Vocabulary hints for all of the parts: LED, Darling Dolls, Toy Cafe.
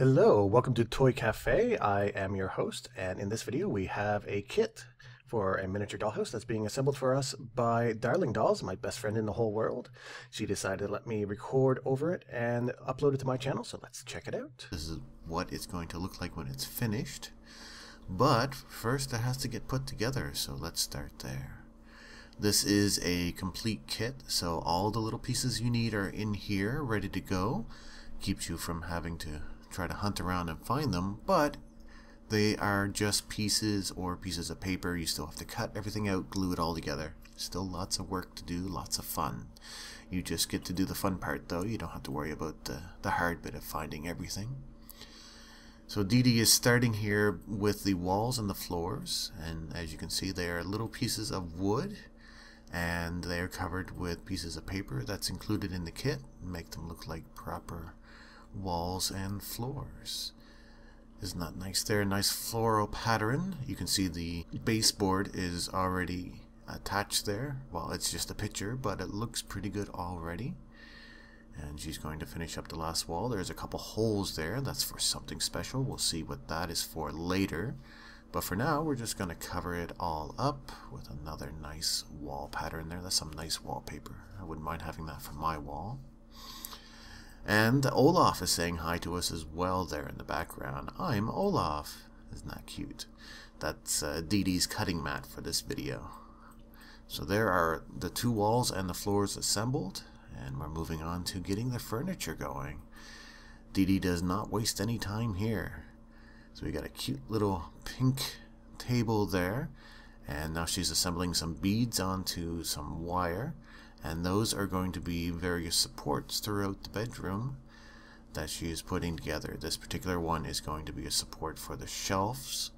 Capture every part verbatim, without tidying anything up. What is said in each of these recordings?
Hello, welcome to Toy Cafe. I am your host, and in this video we have a kit for a miniature dollhouse that's being assembled for us by Darling Dolls, my best friend in the whole world. She decided to let me record over it and upload it to my channel, so let's check it out. This is what it's going to look like when it's finished, but first it has to get put together, so let's start there. This is a complete kit, so all the little pieces you need are in here, ready to go. Keeps you from having to try to hunt around and find them, but they are just pieces or pieces of paper. You still have to cut everything out, glue it all together. Still lots of work to do, lots of fun. You just get to do the fun part though. You don't have to worry about the, the hard bit of finding everything. So Dee Dee is starting here with the walls and the floors, and as you can see they are little pieces of wood and they are covered with pieces of paper that's included in the kit. Make them look like proper walls and floors. Isn't that nice there? Nice floral pattern. You can see the baseboard is already attached there. Well, it's just a picture, but it looks pretty good already. And she's going to finish up the last wall. There's a couple holes there. That's for something special. We'll see what that is for later. But for now, we're just going to cover it all up with another nice wall pattern there. That's some nice wallpaper. I wouldn't mind having that for my wall. And Olaf is saying hi to us as well there in the background. I'm Olaf. Isn't that cute? That's uh, Dee Dee's cutting mat for this video. So there are the two walls and the floors assembled, and we're moving on to getting the furniture going. Dee Dee does not waste any time here. So we got a cute little pink table there, and now she's assembling some beads onto some wire, and those are going to be various supports throughout the bedroom that she is putting together. This particular one is going to be a support for the shelves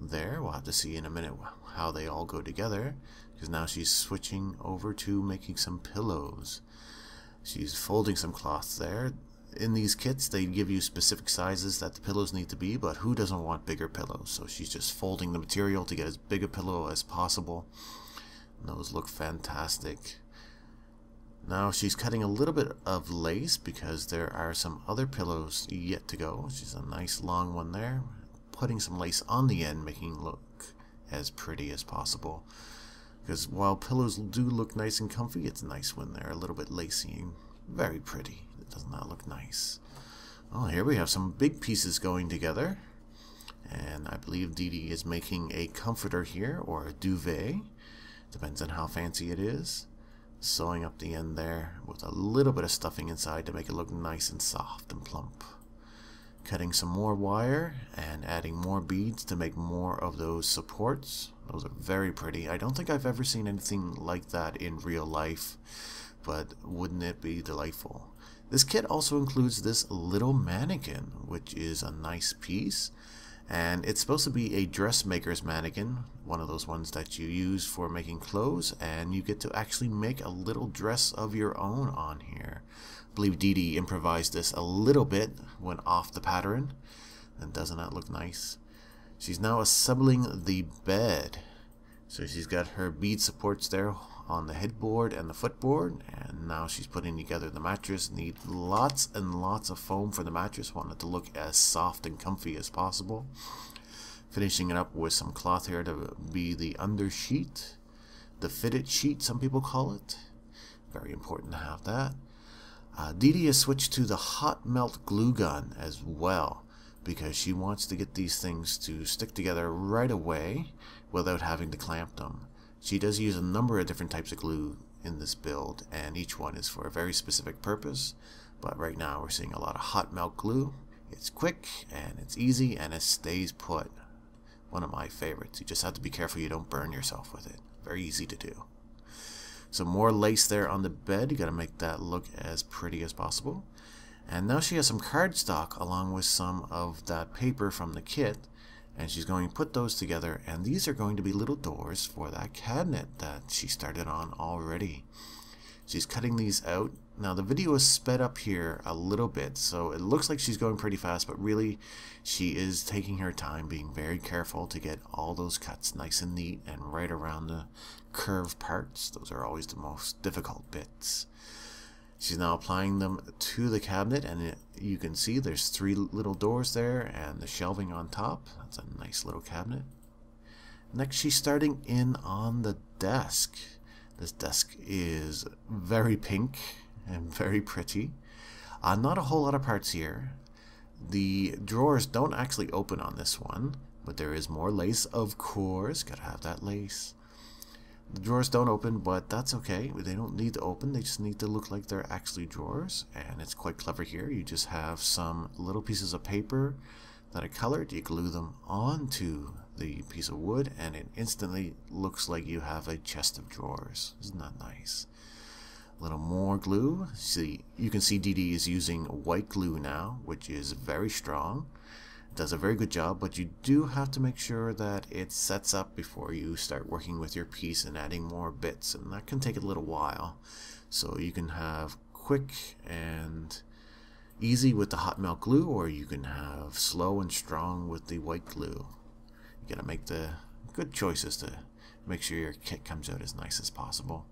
there. We'll have to see in a minute how they all go together, because now she's switching over to making some pillows. She's folding some cloth there. In these kits, they give you specific sizes that the pillows need to be, but who doesn't want bigger pillows? So she's just folding the material to get as big a pillow as possible. And those look fantastic. Now she's cutting a little bit of lace because there are some other pillows yet to go. She's a nice long one there, putting some lace on the end, making it look as pretty as possible. Because while pillows do look nice and comfy, it's nice when they're a little bit lacy and very pretty. It does not look nice. Well, here we have some big pieces going together. And I believe Dee Dee is making a comforter here, or a duvet. Depends on how fancy it is. Sewing up the end there with a little bit of stuffing inside to make it look nice and soft and plump. Cutting some more wire and adding more beads to make more of those supports. Those are very pretty. I don't think I've ever seen anything like that in real life, but wouldn't it be delightful? This kit also includes this little mannequin, which is a nice piece. And it's supposed to be a dressmaker's mannequin, one of those ones that you use for making clothes, and you get to actually make a little dress of your own on here. I believe Dee Dee improvised this a little bit, went off the pattern, and doesn't that look nice? She's now assembling the bed. So she's got her bead supports there on the headboard and the footboard, and now she's putting together the mattress. Need lots and lots of foam for the mattress. Want it to look as soft and comfy as possible. Finishing it up with some cloth here to be the undersheet, the fitted sheet some people call it. Very important to have that. Uh, Dee Dee has switched to the hot melt glue gun as well, because she wants to get these things to stick together right away without having to clamp them. She does use a number of different types of glue in this build, and each one is for a very specific purpose, but right now we're seeing a lot of hot melt glue. It's quick and it's easy and it stays put. One of my favorites. You just have to be careful you don't burn yourself with it. Very easy to do. Some more lace there on the bed. You gotta make that look as pretty as possible. And now she has some cardstock along with some of that paper from the kit, and she's going to put those together, and these are going to be little doors for that cabinet that she started on already. She's cutting these out. Now the video is sped up here a little bit, so it looks like she's going pretty fast, but really she is taking her time, being very careful to get all those cuts nice and neat and right around the curved parts. Those are always the most difficult bits. She's now applying them to the cabinet, and it, you can see there's three little doors there and the shelving on top. That's a nice little cabinet. Next, she's starting in on the desk. This desk is very pink and very pretty. Uh, not a whole lot of parts here. The drawers don't actually open on this one, but there is more lace, of course. Gotta have that lace. The drawers don't open, but that's okay. They don't need to open. They just need to look like they're actually drawers, and it's quite clever here. You just have some little pieces of paper that are colored. You glue them onto the piece of wood, and it instantly looks like you have a chest of drawers. Isn't that nice? A little more glue. See, you can see Dee Dee is using white glue now, which is very strong. Does a very good job, but you do have to make sure that it sets up before you start working with your piece and adding more bits, and that can take a little while. So you can have quick and easy with the hot melt glue, or you can have slow and strong with the white glue. You gotta make the good choices to make sure your kit comes out as nice as possible.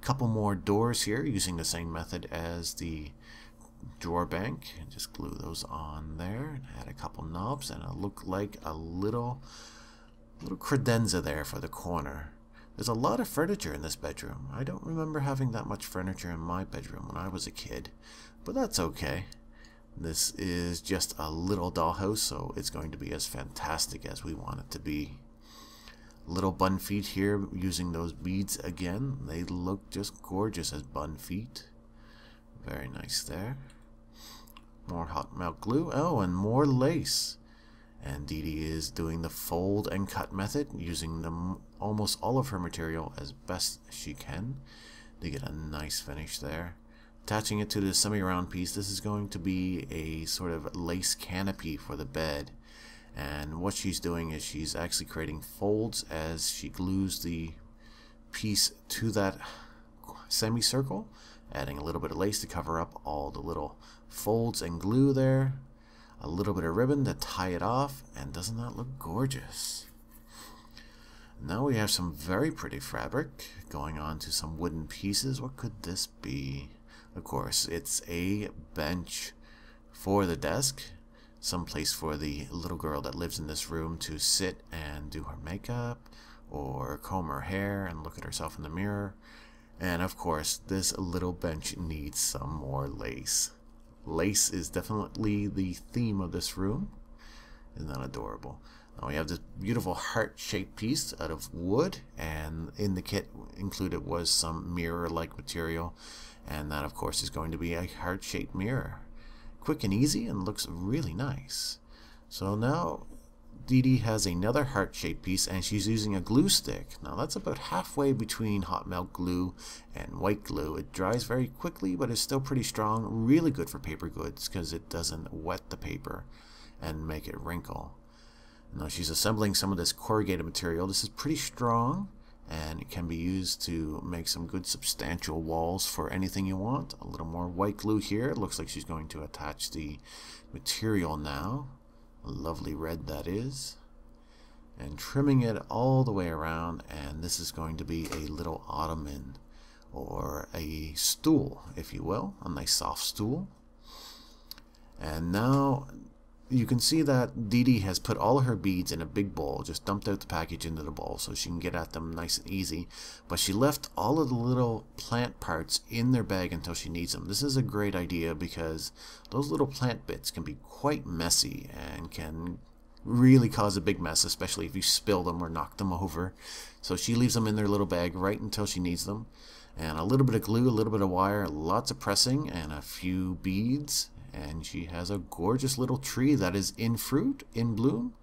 Couple more doors here using the same method as the drawer bank, and just glue those on there and add a couple knobs, and it'll look like a little little credenza there for the corner. There's a lot of furniture in this bedroom. I don't remember having that much furniture in my bedroom when I was a kid, but that's okay. This is just a little dollhouse, so it's going to be as fantastic as we want it to be. Little bun feet here using those beads again. They look just gorgeous as bun feet. Very nice there. More hot melt glue. Oh, and more lace. And Dee Dee is doing the fold and cut method, using them almost all of her material as best she can to get a nice finish there. Attaching it to the semi-round piece, this is going to be a sort of lace canopy for the bed. And what she's doing is she's actually creating folds as she glues the piece to that semicircle, adding a little bit of lace to cover up all the little folds and glue there, a little bit of ribbon to tie it off, and doesn't that look gorgeous? Now we have some very pretty fabric going on to some wooden pieces. What could this be? Of course, it's a bench for the desk, some place for the little girl that lives in this room to sit and do her makeup or comb her hair and look at herself in the mirror. And of course, this little bench needs some more lace. Lace is definitely the theme of this room. Isn't that adorable? Now we have this beautiful heart-shaped piece out of wood, and in the kit included was some mirror-like material, and that of course is going to be a heart-shaped mirror. Quick and easy, and looks really nice. So now Dee Dee has another heart-shaped piece, and she's using a glue stick. Now that's about halfway between hot melt glue and white glue. It dries very quickly, but it's still pretty strong. Really good for paper goods because it doesn't wet the paper and make it wrinkle. Now she's assembling some of this corrugated material. This is pretty strong, and it can be used to make some good substantial walls for anything you want. A little more white glue here. It looks like she's going to attach the material now. Lovely red that is, and trimming it all the way around, and this is going to be a little ottoman or a stool, if you will, a nice soft stool. And now you can see that Dee Dee has put all her beads in a big bowl, just dumped out the package into the bowl so she can get at them nice and easy, but she left all of the little plant parts in their bag until she needs them. This is a great idea because those little plant bits can be quite messy and can really cause a big mess, especially if you spill them or knock them over. So she leaves them in their little bag right until she needs them. And a little bit of glue, a little bit of wire, lots of pressing, and a few beads. And she has a gorgeous little tree that is in fruit, in bloom.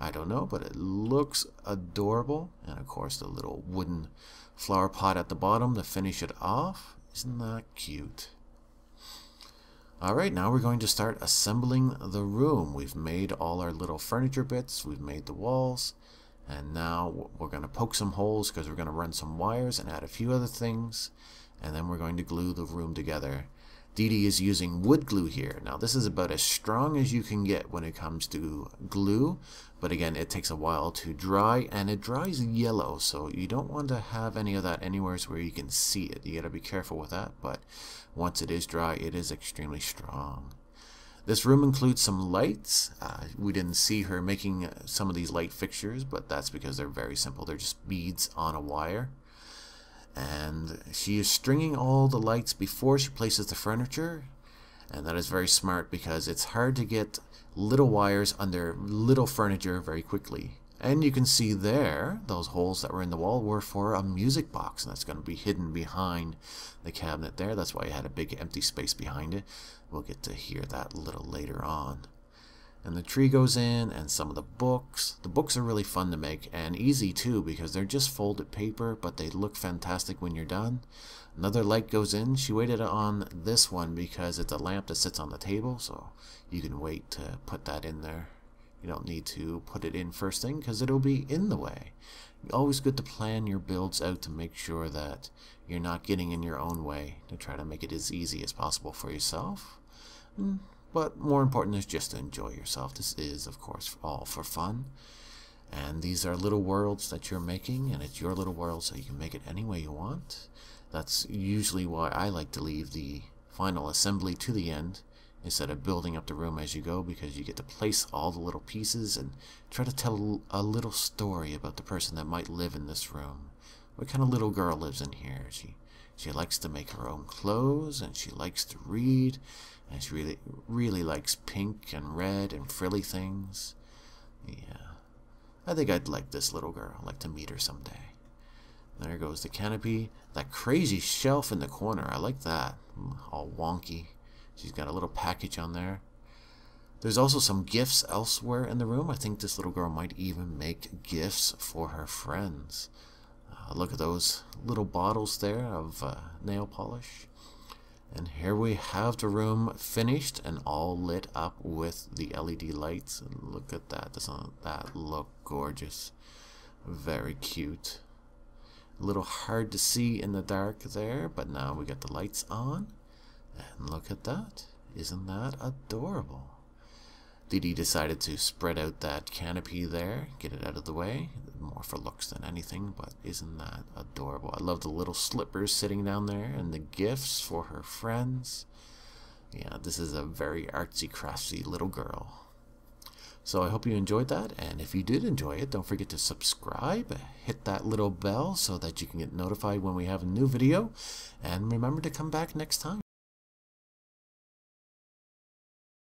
I don't know, but it looks adorable. And of course, the little wooden flower pot at the bottom to finish it off. Isn't that cute? Alright, now we're going to start assembling the room. We've made all our little furniture bits, we've made the walls, and now we're going to poke some holes because we're going to run some wires and add a few other things, and then we're going to glue the room together. Dee Dee is using wood glue here. Now this is about as strong as you can get when it comes to glue, but again it takes a while to dry, and it dries yellow, so you don't want to have any of that anywhere where you can see it. You gotta be careful with that, but once it is dry it is extremely strong. This room includes some lights. Uh, we didn't see her making uh, some of these light fixtures, but that's because they're very simple. They're just beads on a wire. And she is stringing all the lights before she places the furniture. And that is very smart because it's hard to get little wires under little furniture very quickly. And you can see there, those holes that were in the wall were for a music box, and that's going to be hidden behind the cabinet there. That's why it had a big empty space behind it. We'll get to hear that a little later on. And the tree goes in, and some of the books. The books are really fun to make, and easy too, because they're just folded paper, but they look fantastic when you're done. Another light goes in. She waited on this one because it's a lamp that sits on the table, so you can wait to put that in there. You don't need to put it in first thing because it'll be in the way. Always good to plan your builds out to make sure that you're not getting in your own way, to try to make it as easy as possible for yourself. But more important is just to enjoy yourself. This is, of course, all for fun. And these are little worlds that you're making, and it's your little world, so you can make it any way you want. That's usually why I like to leave the final assembly to the end, instead of building up the room as you go, because you get to place all the little pieces and try to tell a little story about the person that might live in this room. What kind of little girl lives in here? She she likes to make her own clothes, and she likes to read, and she really really likes pink and red and frilly things. Yeah, I think I'd like this little girl. I'd like to meet her someday. There goes the canopy. That crazy shelf in the corner, I like that. All wonky. She's got a little package on there. There's also some gifts elsewhere in the room. I think this little girl might even make gifts for her friends. Uh, look at those little bottles there of uh, nail polish. And here we have the room finished and all lit up with the L E D lights. And look at that. Doesn't that look gorgeous? Very cute. A little hard to see in the dark there, but now we got the lights on. And look at that. Isn't that adorable? Dee Dee decided to spread out that canopy there, get it out of the way. More for looks than anything, but isn't that adorable? I love the little slippers sitting down there and the gifts for her friends. Yeah, this is a very artsy, craftsy little girl. So I hope you enjoyed that, and if you did enjoy it, don't forget to subscribe, hit that little bell so that you can get notified when we have a new video, and remember to come back next time.